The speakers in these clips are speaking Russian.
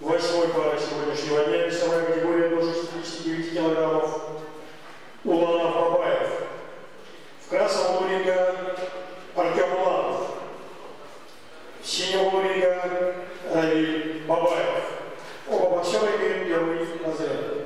Большой пары сегодняшнего дня, весовая категория до 69 килограммов, Уланов Бабаев. В красном ринга Артём Уланов, в синем ринга Равиль Бабаев. Оба боксера имеют первый разряд.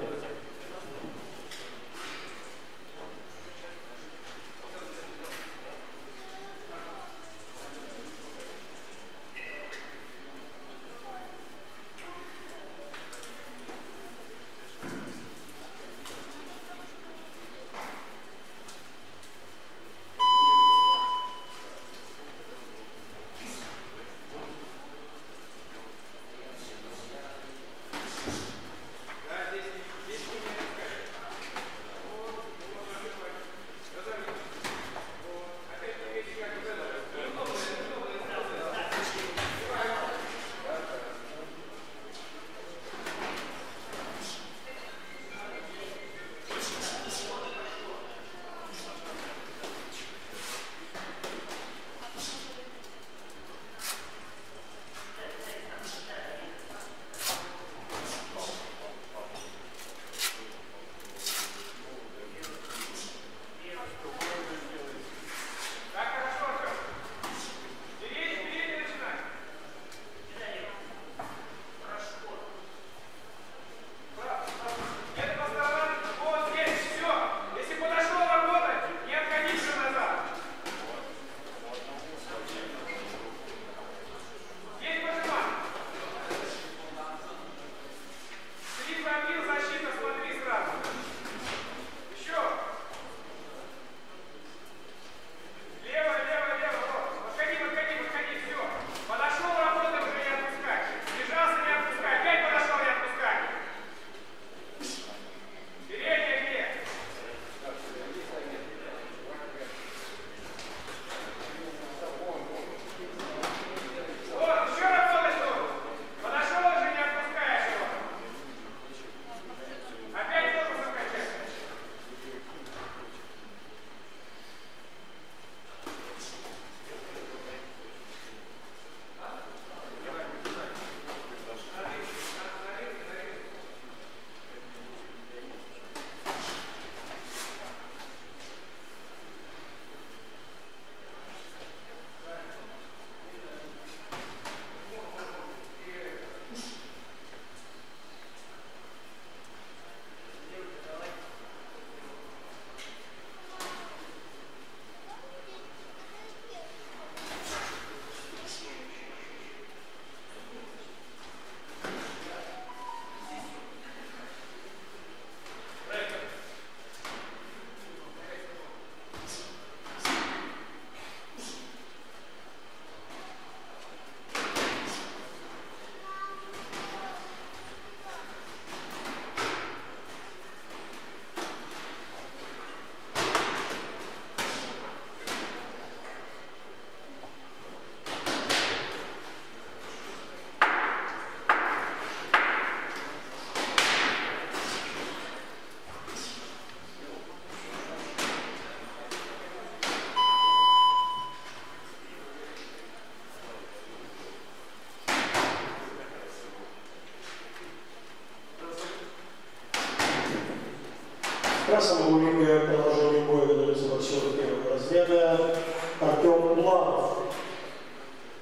Красного ринга продолжение боя выдается боксеру первого разряда Артём Уланов.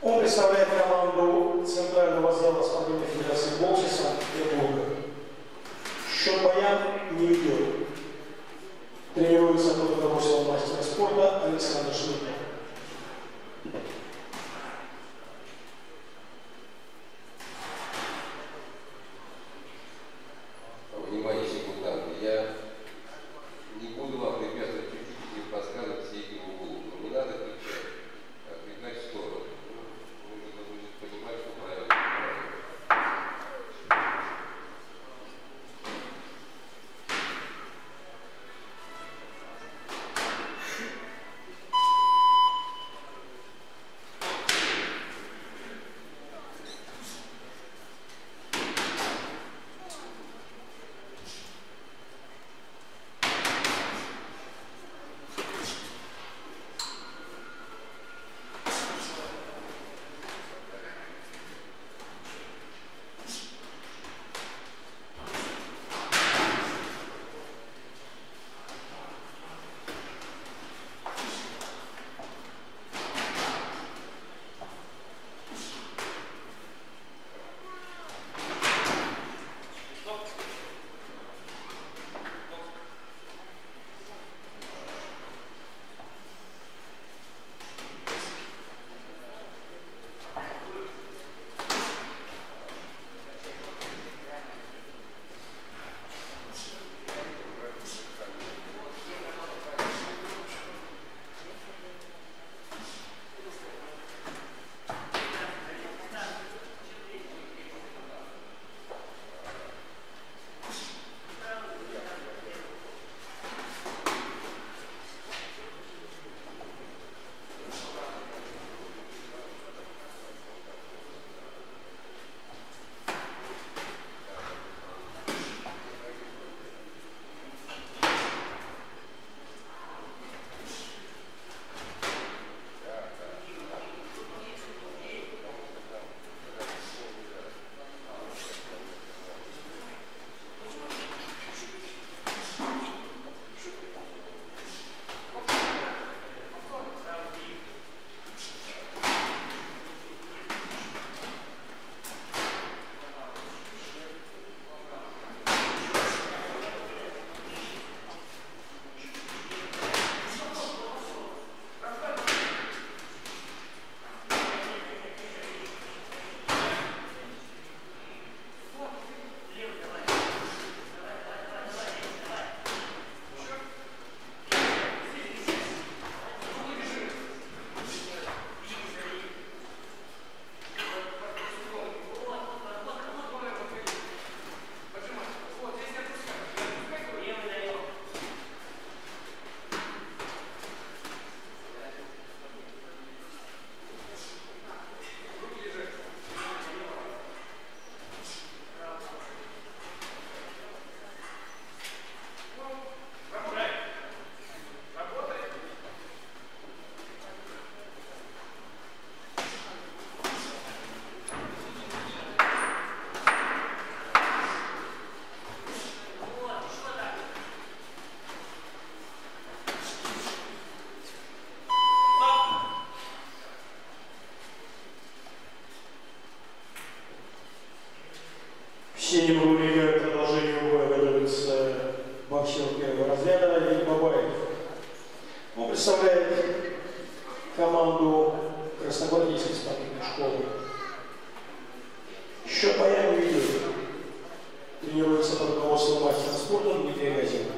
Он представляет команду Центрального зала спортивной федерации бокса Санкт-Петербурга. Счет боя не ведет. Тренируется под руководством мастера спорта Александра. течение полумира к продолжению боя готовится боксер первого разряда Олег Бабаев. Он представляет команду красногвардейской спортивной школы. Счет боя не ведет. Тренируется под руководством мастера спорта Дмитрия Газинова.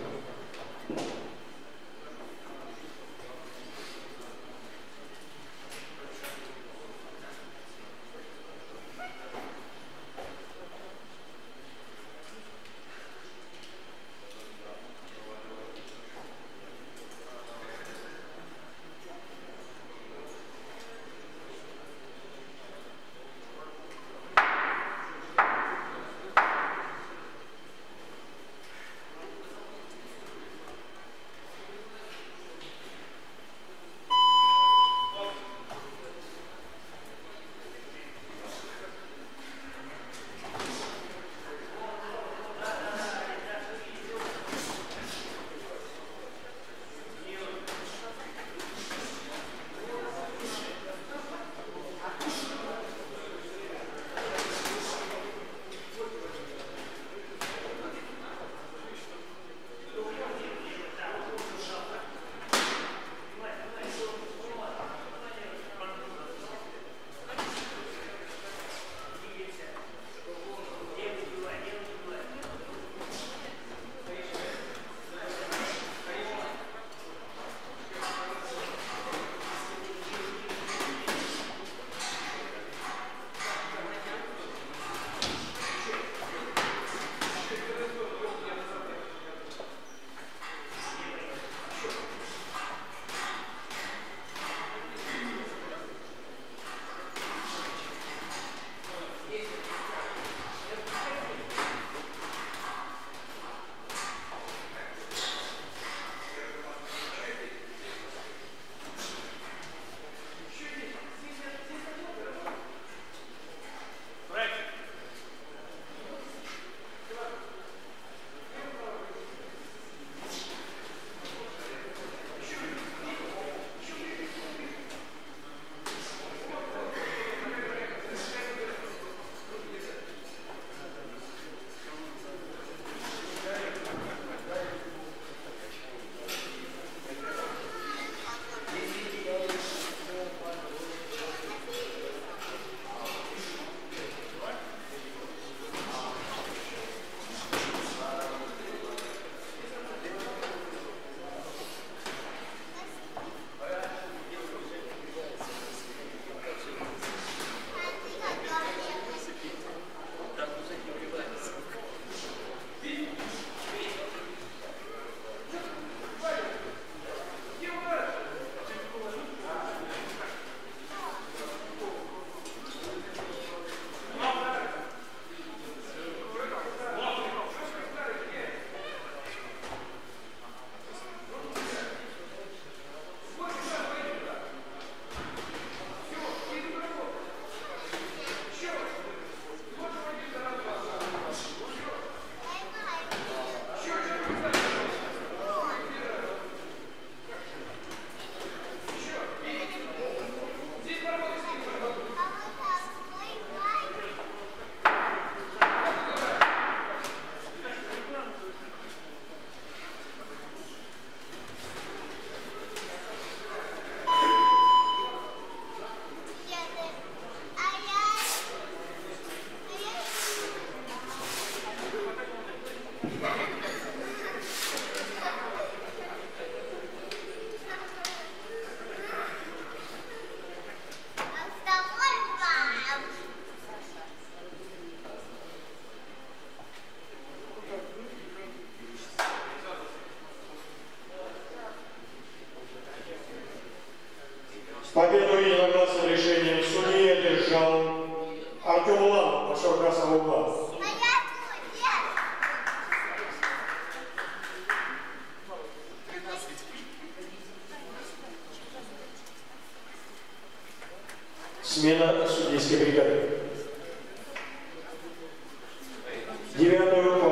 Победу единогласным решением судьи одержал Артём Уланов, боксер красного угла. Смена судейской бригады. Девятую